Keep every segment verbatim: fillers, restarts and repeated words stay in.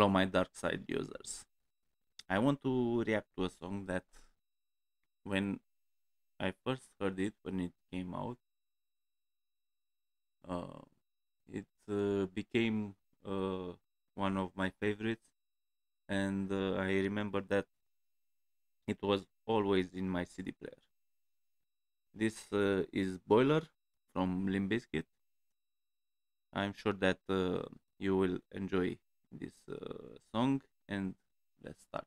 Hello, my dark side users. I want to react to a song that when I first heard it, when it came out, uh, it uh, became uh, one of my favorites, and uh, I remember that it was always in my C D player. This uh, is Boiler from Limp Bizkit. I'm sure that uh, you will enjoy this uh, song, and let's start.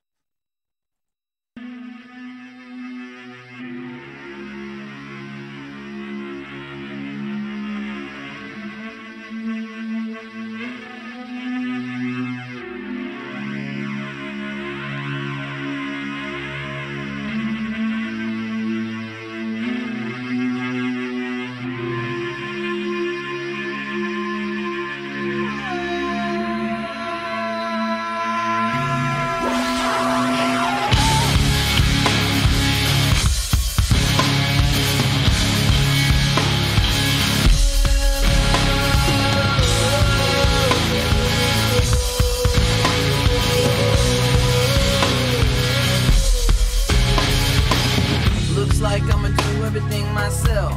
Like I'ma do everything myself.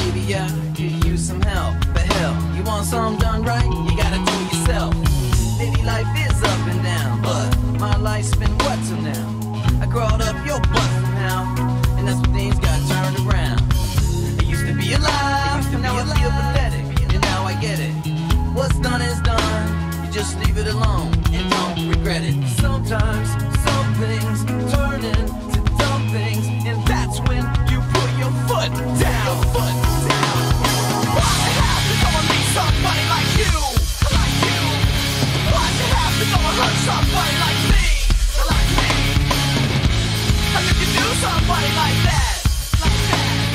Maybe I could use some help, but hell, you want something done right, you gotta do it yourself. City life is up and down, but my life's been what till now. I crawled up your butt somehow, and that's when things got turned around. I used to be alive, and now I feel pathetic, and now I get it. What's done is done, you just leave it alone, and don't regret it. Sometimes, some things turn into dumb things, and that's when you put your foot down, foot down. Why the hell to go and meet somebody like you, like you? Why the hell to go and hurt somebody like me, like me? How could you do somebody like that, like that?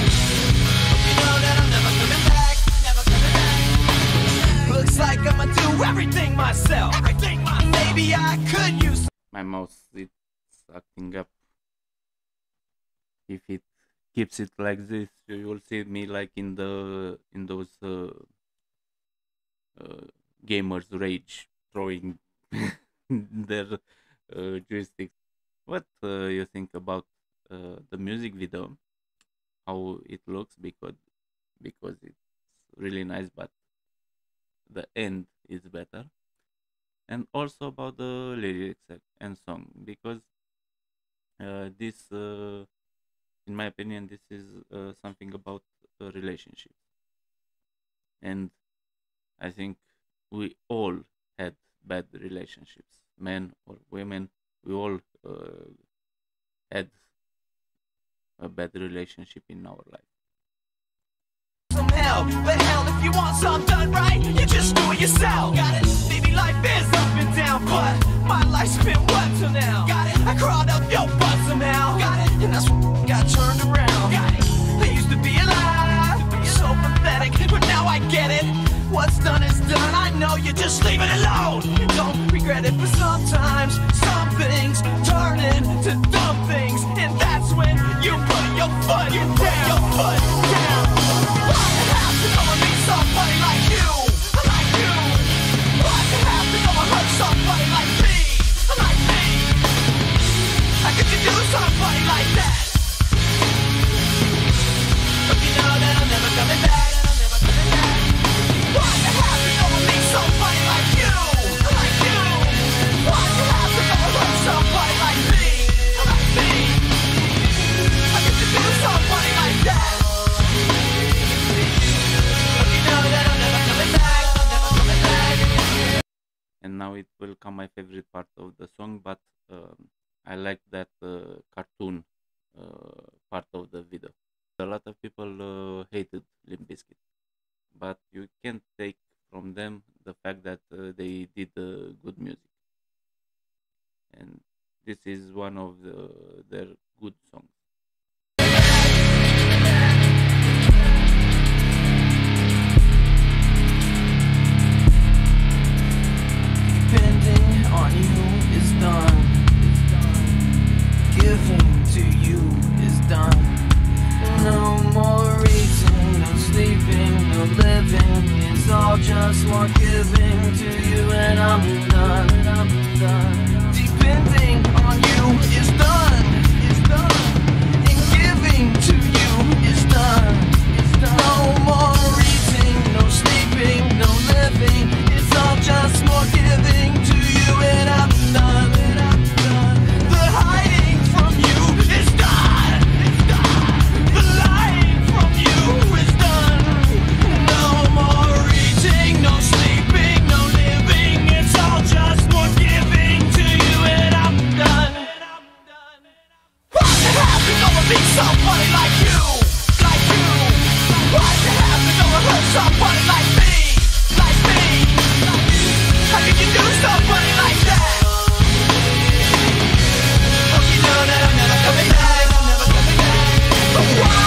But you know that I'm never coming back, never coming back. Looks like I'ma do everything myself, everything myself. Maybe I could use my mouth. It's acting up. If it keeps it like this, you will see me like in the in those uh, uh, gamers rage, throwing their uh, joysticks. What uh, you think about uh, the music video? How it looks, because because it's really nice, but the end is better. And also about the lyrics and song, because uh, this. Uh, In my opinion, this is uh, something about a relationship, and I think we all had bad relationships, men or women. We all uh, had a bad relationship in our life. Some help, but hell, if you want something done right, you just do it yourself. Got it? Maybe life is up and down, but my life's been what till now. Got it? I crawled up your butt somehow. Got it? And that's got turned around. Got it. I used to be alive, so pathetic, but now I get it. What's done is done. I know you just leave it alone. Don't regret it, but sometimes some things turn into dumb things, and that's when you put your foot, you put your foot down. Why the hell to go and meet somebody like you, like you? Why the hell to go and hurt somebody like me, like me? How could you do somebody like that? And now it will come my favorite part of the song, but um, I like that uh, cartoon uh, part of the video. A lot of people uh, hated Limp Bizkit, but you can't take from them the fact that uh, they did uh, good music, and this is one of the, their good songs. Depending on you is done, giving to you need somebody like you, like you. Why'd you have to go and hurt somebody like me, like me? How could you do somebody like that? Don't you know that I'm never coming back? I'm never coming back. But why?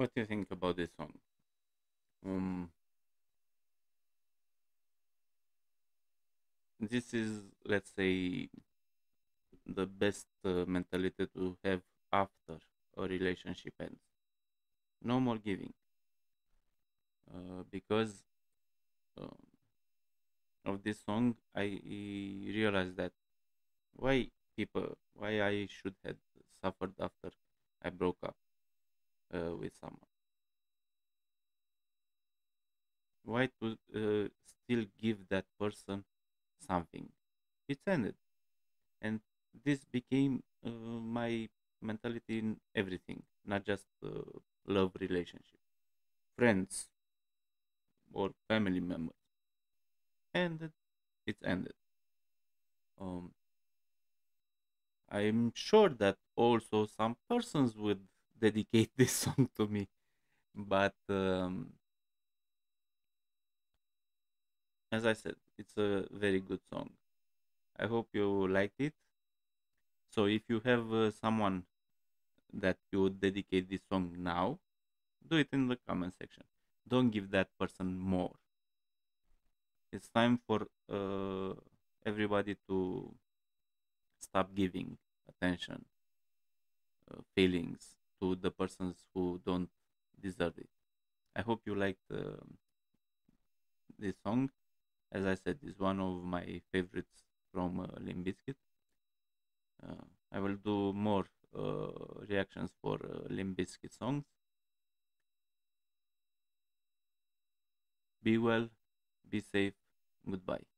What do you think about this song? Um, this is, let's say, the best uh, mentality to have after a relationship ends. No more giving. Uh, because um, of this song, I realized that why people, why I should have suffered after I broke up. Uh, with someone, why to uh, still give that person something? It's ended, and this became uh, my mentality in everything, not just uh, love relationship, friends or family members. Ended, it's ended. Um, I'm sure that also some persons would dedicate this song to me, but um, as I said, it's a very good song. I hope you liked it. So if you have uh, someone that you would dedicate this song now, do it in the comment section. Don't give that person more. It's time for uh, everybody to stop giving attention, uh, feelings to the persons who don't deserve it. I hope you liked uh, this song. As I said, it's one of my favorites from uh, Limp Bizkit. Uh, I will do more uh, reactions for uh, Limp Bizkit songs. Be well, be safe, goodbye.